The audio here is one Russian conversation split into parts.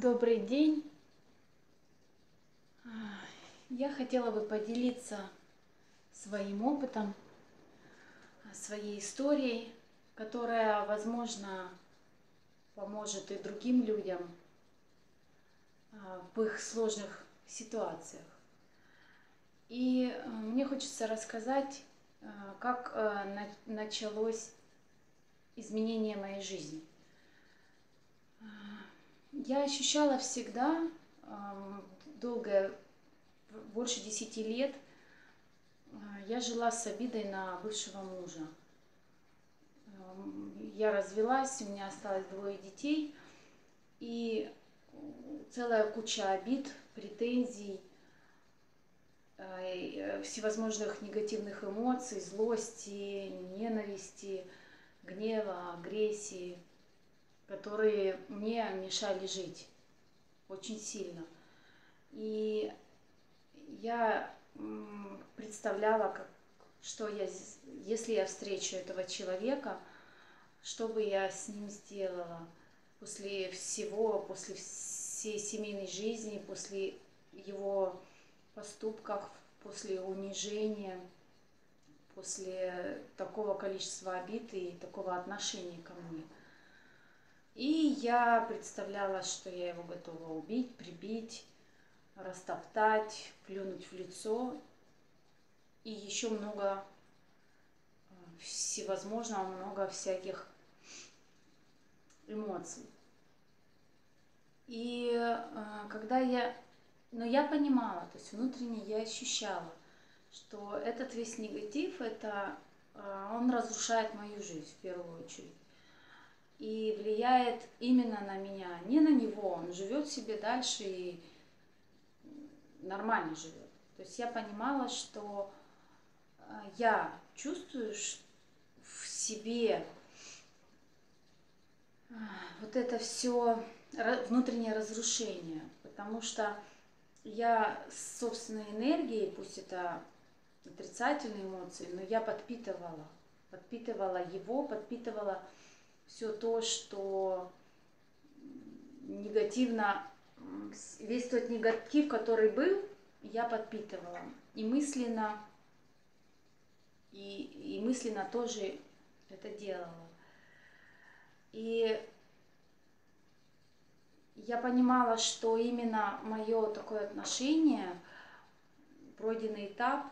Добрый день! Я хотела бы поделиться своим опытом, своей историей, которая, возможно, поможет и другим людям в их сложных ситуациях. И мне хочется рассказать, как началось изменение моей жизни. Я ощущала всегда, больше 10 лет, я жила с обидой на бывшего мужа. Я развелась, у меня осталось 2 детей, и целая куча обид, претензий, всевозможных негативных эмоций, злости, ненависти, гнева, агрессии, которые мне мешали жить очень сильно. И я представляла, что если я встречу этого человека, что бы я с ним сделала после всего, после всей семейной жизни, после его поступков, после унижения, после такого количества обид и такого отношения ко мне. И я представляла, что я его готова убить, прибить, растоптать, плюнуть в лицо и еще много всевозможного, много всяких эмоций. И я понимала, то есть внутренне я ощущала, что этот весь негатив, он разрушает мою жизнь в первую очередь. И влияет именно на меня, не на него. Он живет себе дальше и нормально живет. То есть я понимала, что я чувствую в себе вот это все внутреннее разрушение, потому что я с собственной энергией, пусть это отрицательные эмоции, но я подпитывала его, подпитывала все то, что негативно, весь тот негатив, который был, я подпитывала. И мысленно тоже это делала. И я понимала, что именно мое такое отношение, пройденный этап,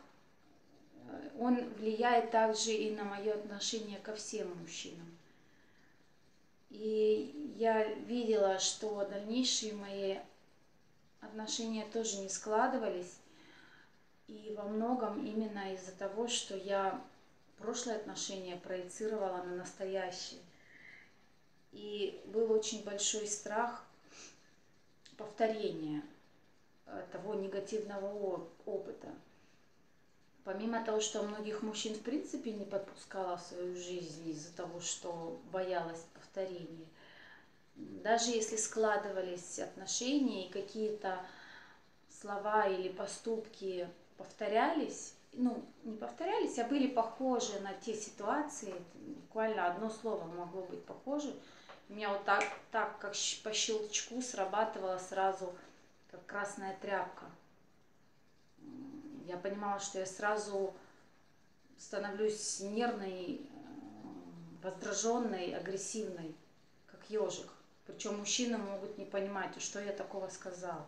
он влияет также и на мое отношение ко всем мужчинам. И я видела, что дальнейшие мои отношения тоже не складывались. И во многом именно из-за того, что я прошлые отношения проецировала на настоящие. И был очень большой страх повторения того негативного опыта. Помимо того, что многих мужчин в принципе не подпускала в свою жизнь из-за того, что боялась повторения. Даже если складывались отношения и какие-то слова или поступки повторялись, не повторялись, а были похожи на те ситуации, буквально одно слово могло быть похоже. У меня вот так как по щелчку срабатывала сразу, как красная тряпка. Я понимала, что я сразу становлюсь нервной, раздраженной, агрессивной, как ежик. Причем мужчины могут не понимать, что я такого сказала.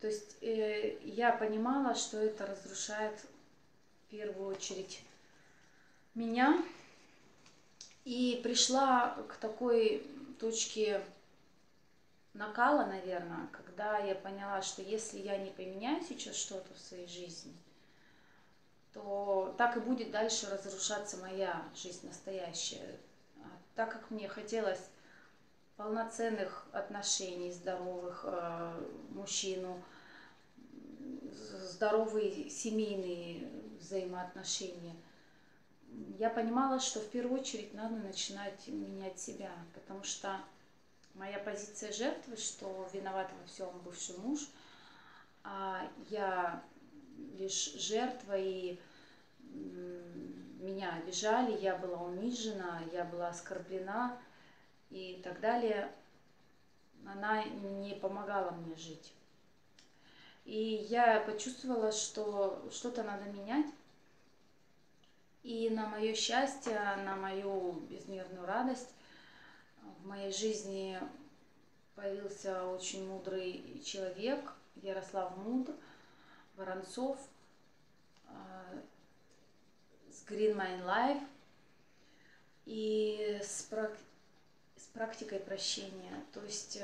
То есть я понимала, что это разрушает в первую очередь меня. И пришла к такой точке накала, наверное, когда я поняла, что если я не поменяю сейчас что-то в своей жизни, то так и будет дальше разрушаться моя жизнь настоящая. А так как мне хотелось полноценных отношений, здоровых, мужчину, здоровые семейные взаимоотношения, я понимала, что в первую очередь надо начинать менять себя, потому что моя позиция жертвы, что виноват во всем бывший муж, а я лишь жертва, и меня обижали, я была унижена, я была оскорблена и так далее. она не помогала мне жить. И я почувствовала, что что-то надо менять. И на мое счастье, на мою безмерную радость в моей жизни появился очень мудрый человек, Ярослав Мудр Воронцов с Green Mind Life и с практикой прощения. То есть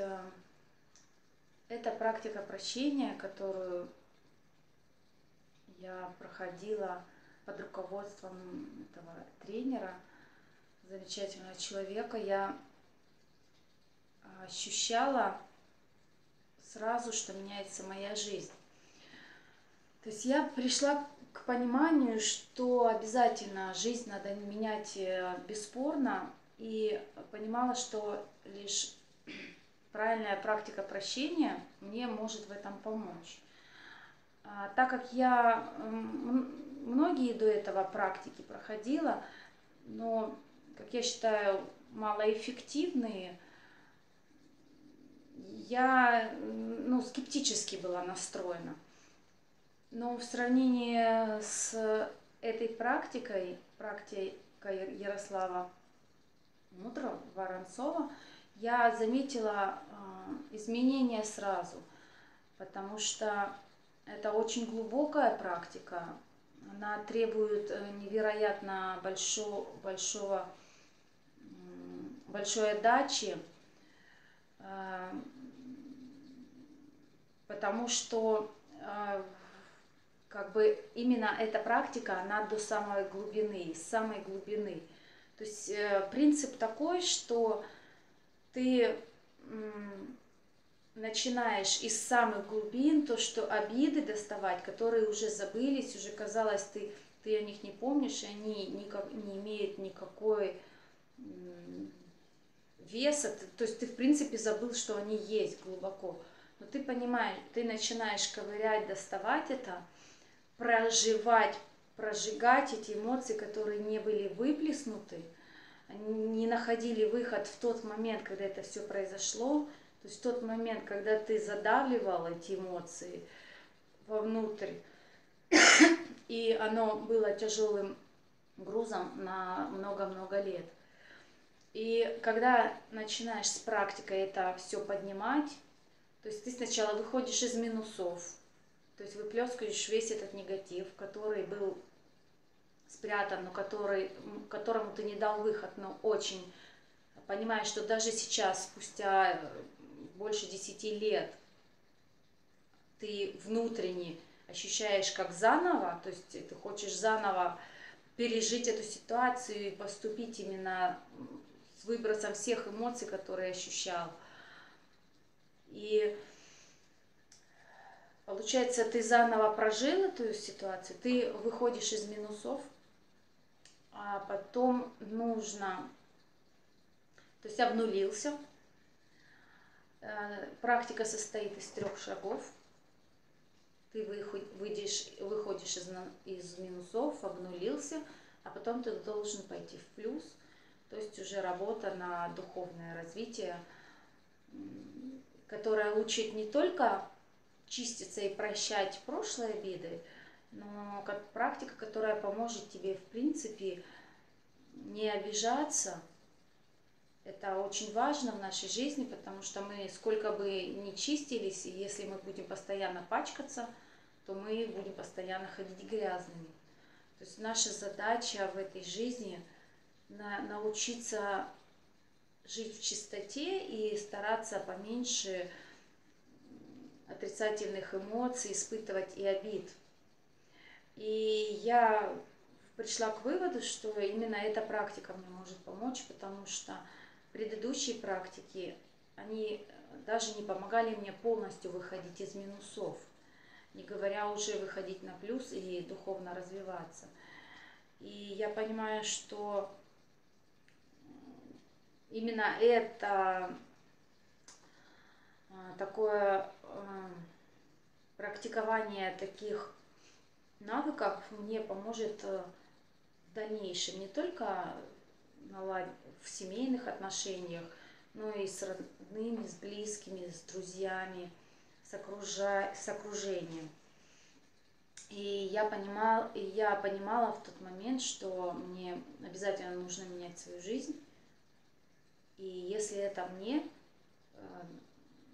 это практика прощения, которую я проходила под руководством этого тренера, замечательного человека. Я ощущала сразу, что меняется моя жизнь. То есть я пришла к пониманию, что обязательно жизнь надо менять бесспорно, и понимала, что лишь правильная практика прощения мне может в этом помочь. Так как я многие до этого практики проходила, но, как я считаю, малоэффективные, я скептически была настроена. Но в сравнении с этой практикой Ярослава Мудрого Воронцова, я заметила изменения сразу, потому что это очень глубокая практика. Она требует невероятно большой отдачи, потому что именно эта практика, она до самой глубины, То есть принцип такой, что ты начинаешь из самых глубин то, что обиды доставать, которые уже забылись, уже казалось, ты о них не помнишь, и они не имеют никакой веса, то есть ты в принципе забыл, что они есть глубоко. Но ты понимаешь, ты начинаешь ковырять, доставать это, проживать, прожигать эти эмоции, которые не были выплеснуты, не находили выход в тот момент, когда это все произошло, то есть в тот момент, когда ты задавливал эти эмоции вовнутрь, и оно было тяжелым грузом на много-много лет. И когда начинаешь с практикой это все поднимать, то есть ты сначала выходишь из минусов, то есть выплескиваешь весь этот негатив, который был спрятан, но которому ты не дал выход, но очень понимаешь, что даже сейчас, спустя больше 10 лет, ты внутренне ощущаешь как заново, то есть ты хочешь заново пережить эту ситуацию и поступить именно с выбросом всех эмоций, которые ощущал. И получается, ты заново прожил эту ситуацию, ты выходишь из минусов, а потом нужно, то есть обнулился. Практика состоит из 3 шагов. Ты выходишь из минусов, обнулился, а потом ты должен пойти в плюс. То есть уже работа на духовное развитие, которая учит не только чиститься и прощать прошлые обиды, но как практика, которая поможет тебе, в принципе, не обижаться. Это очень важно в нашей жизни, потому что мы сколько бы ни чистились, если мы будем постоянно пачкаться, то мы будем постоянно ходить грязными. То есть наша задача в этой жизни научиться жить в чистоте и стараться поменьше отрицательных эмоций испытывать и обид. И я пришла к выводу, что именно эта практика мне может помочь, потому что предыдущие практики, они даже не помогали мне полностью выходить из минусов, не говоря уже выходить на плюс и духовно развиваться. И я понимаю, что именно это такое практикование таких навыков мне поможет в дальнейшем не только в семейных отношениях, но и с родными, с близкими, с друзьями, с окружением. И я понимала в тот момент, что мне обязательно нужно менять свою жизнь. И если это мне,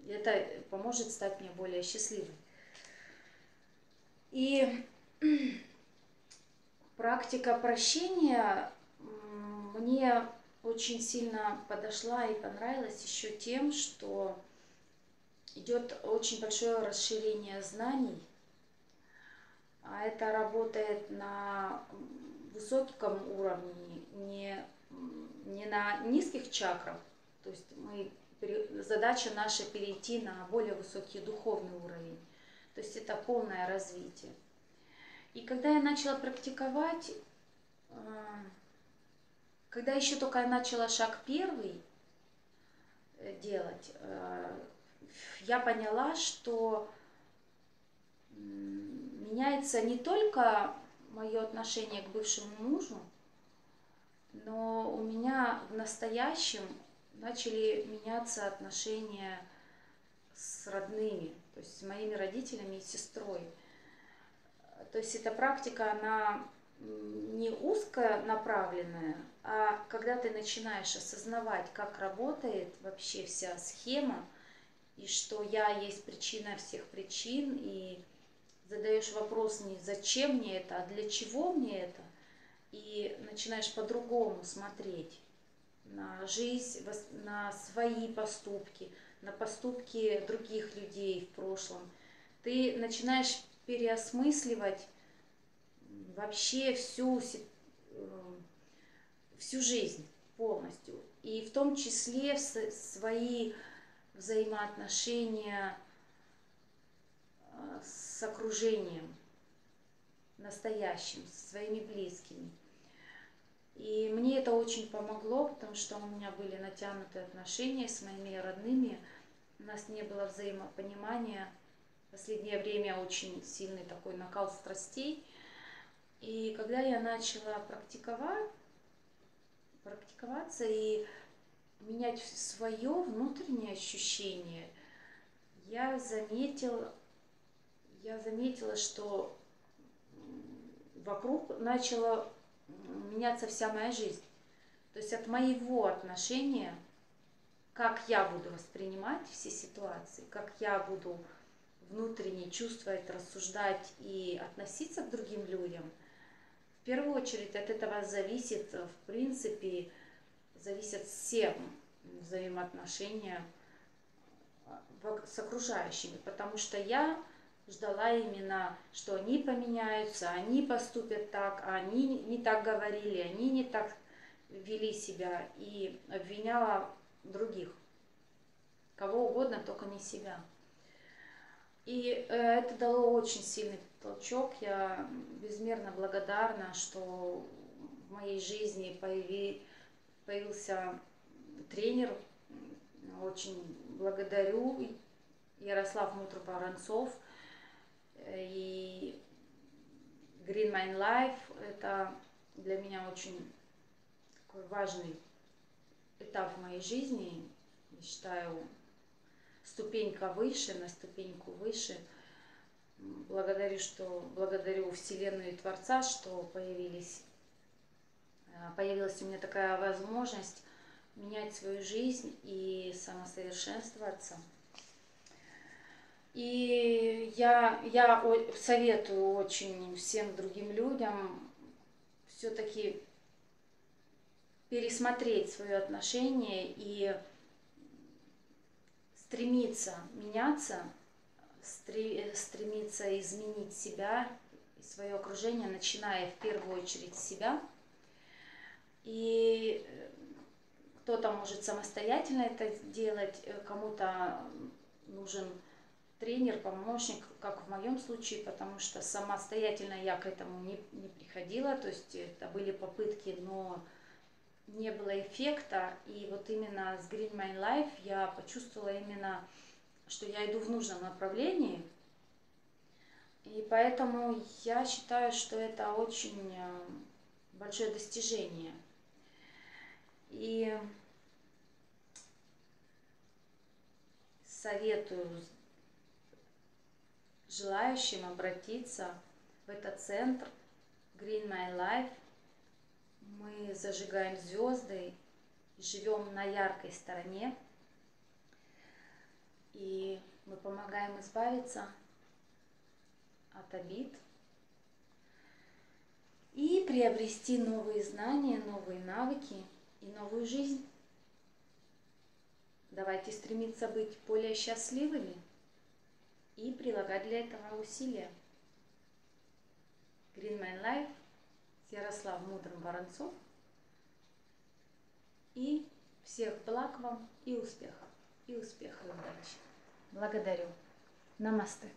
это поможет стать мне более счастливой. И практика прощения мне очень сильно подошла и понравилась еще тем, что идет очень большое расширение знаний. А это работает на высоком уровне, не на низких чакрах. То есть задача наша перейти на более высокий духовный уровень. То есть это полное развитие. И когда я начала практиковать, когда еще только я начала шаг первый делать, я поняла, что меняется не только мое отношение к бывшему мужу, но у меня в настоящем начали меняться отношения с родными, то есть с моими родителями и сестрой. То есть эта практика, она не узко направленная, а когда ты начинаешь осознавать, как работает вообще вся схема, и что я есть причина всех причин, и задаешь вопрос не зачем мне это, а для чего мне это, и начинаешь по-другому смотреть на жизнь, на свои поступки, на поступки других людей в прошлом. Ты начинаешь переосмысливать вообще всю жизнь полностью, и в том числе в свои взаимоотношения с окружением настоящим, со своими близкими. И мне это очень помогло, потому что у меня были натянутые отношения с моими родными, у нас не было взаимопонимания. В последнее время очень сильный такой накал страстей. И когда я начала практиковаться и менять свое внутреннее ощущение, я заметила, что вокруг начала меняться вся моя жизнь. То есть от моего отношения, как я буду воспринимать все ситуации, как я буду внутренне чувствовать, рассуждать и относиться к другим людям, в первую очередь от этого зависит, в принципе, зависят все взаимоотношения с окружающими, потому что я ждала именно, что они поменяются, они поступят так, они не так говорили, они не так вели себя, и обвиняла других, кого угодно, только не себя. И это дало очень сильный толчок. Я безмерно благодарна, что в моей жизни появился тренер. Очень благодарю, Ярослав Мудр Воронцов. И Green Mind Life — это для меня очень такой важный этап в моей жизни. Я считаю, на ступеньку выше. Благодарю Вселенную и Творца, что появилась у меня такая возможность менять свою жизнь и самосовершенствоваться. И я советую очень всем другим людям все-таки пересмотреть свое отношение и стремиться меняться, стремиться изменить себя и свое окружение, начиная в первую очередь с себя. И кто-то может самостоятельно это делать, кому-то нужен тренер, помощник, как в моем случае, потому что самостоятельно я к этому не приходила, то есть это были попытки, но не было эффекта. И вот именно с Green Mind Life я почувствовала именно, что я иду в нужном направлении, и поэтому я считаю, что это очень большое достижение. И советую желающим обратиться в этот центр Green Mind Life. Мы зажигаем звезды и живем на яркой стороне. И мы помогаем избавиться от обид и приобрести новые знания, новые навыки и новую жизнь. Давайте стремиться быть более счастливыми и прилагать для этого усилия. Green Mind Life с Ярославом Мудрым Воронцов. И всех благ вам и успехов, и удачи. Благодарю. Намасте.